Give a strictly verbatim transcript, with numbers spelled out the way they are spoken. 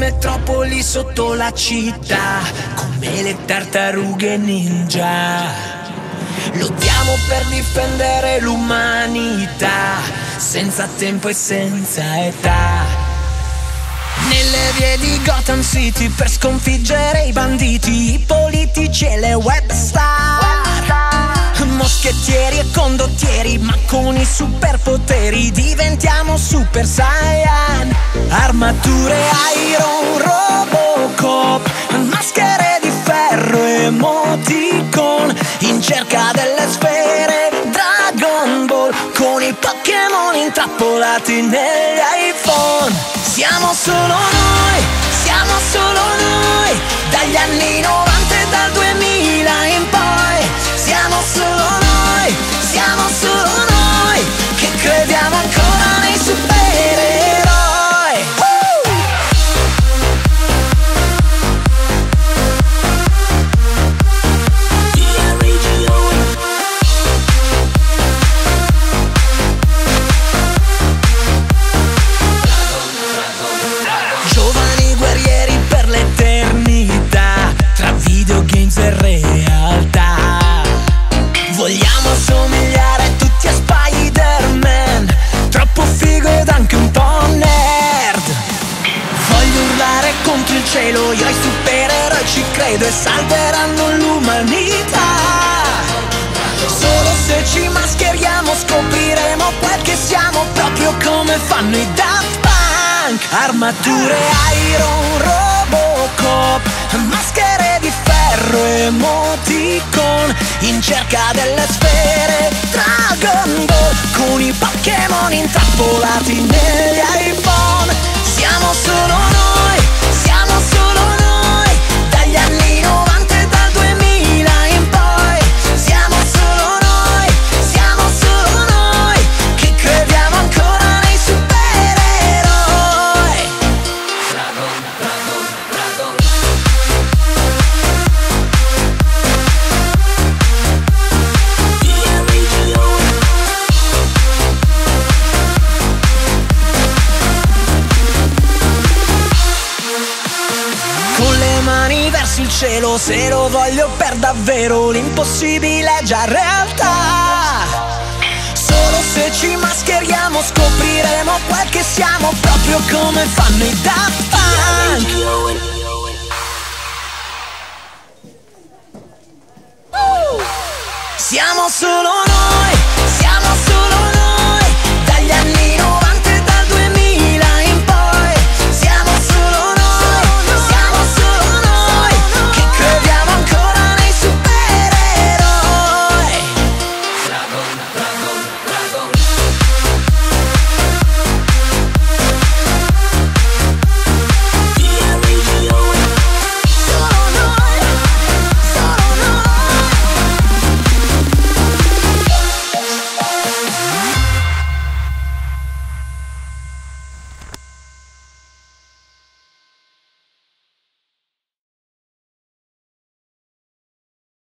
metropoli sotto la città, come le tartarughe ninja. Lottiamo per difendere l'umanità, senza tempo e senza età. Nelle vie di Gotham City per sconfiggere i banditi, i politici e le webstar, moschettieri e condottieri, ma con i superpoteri diventiamo super saiyan. Armature Iron, Robocop, maschere di ferro, emoticon, in cerca delle sfere Dragon Ball, con i Pokémon intrappolati negli iPhone. Siamo solo noi, siamo solo noi, dagli anni novanta e dal duemila in poi. Siamo solo noi, siamo solo noi, che crediamo ancora nei supereroi. Cielo, io ai supereroi ci credo e salveranno l'umanità. Solo se ci mascheriamo scopriremo quel che siamo, proprio come fanno i Daft Punk. Armature Iron, Robocop, maschere di ferro, emoticon, in cerca delle sfere Dragon Ball, con i Pokémon intrappolati negli iPhone. Siamo solo noi, siamo solo noi, dagli anni novanta e dal duemila in poi. Siamo solo noi, siamo solo noi, che crediamo ancora nei supereroi. Dragon, Dragon, Dragon. Verso il cielo, se lo voglio per davvero, l'impossibile è già realtà. Solo se ci mascheriamo scopriremo quel che siamo, proprio come fanno i Daft Punk. Siamo solo noi.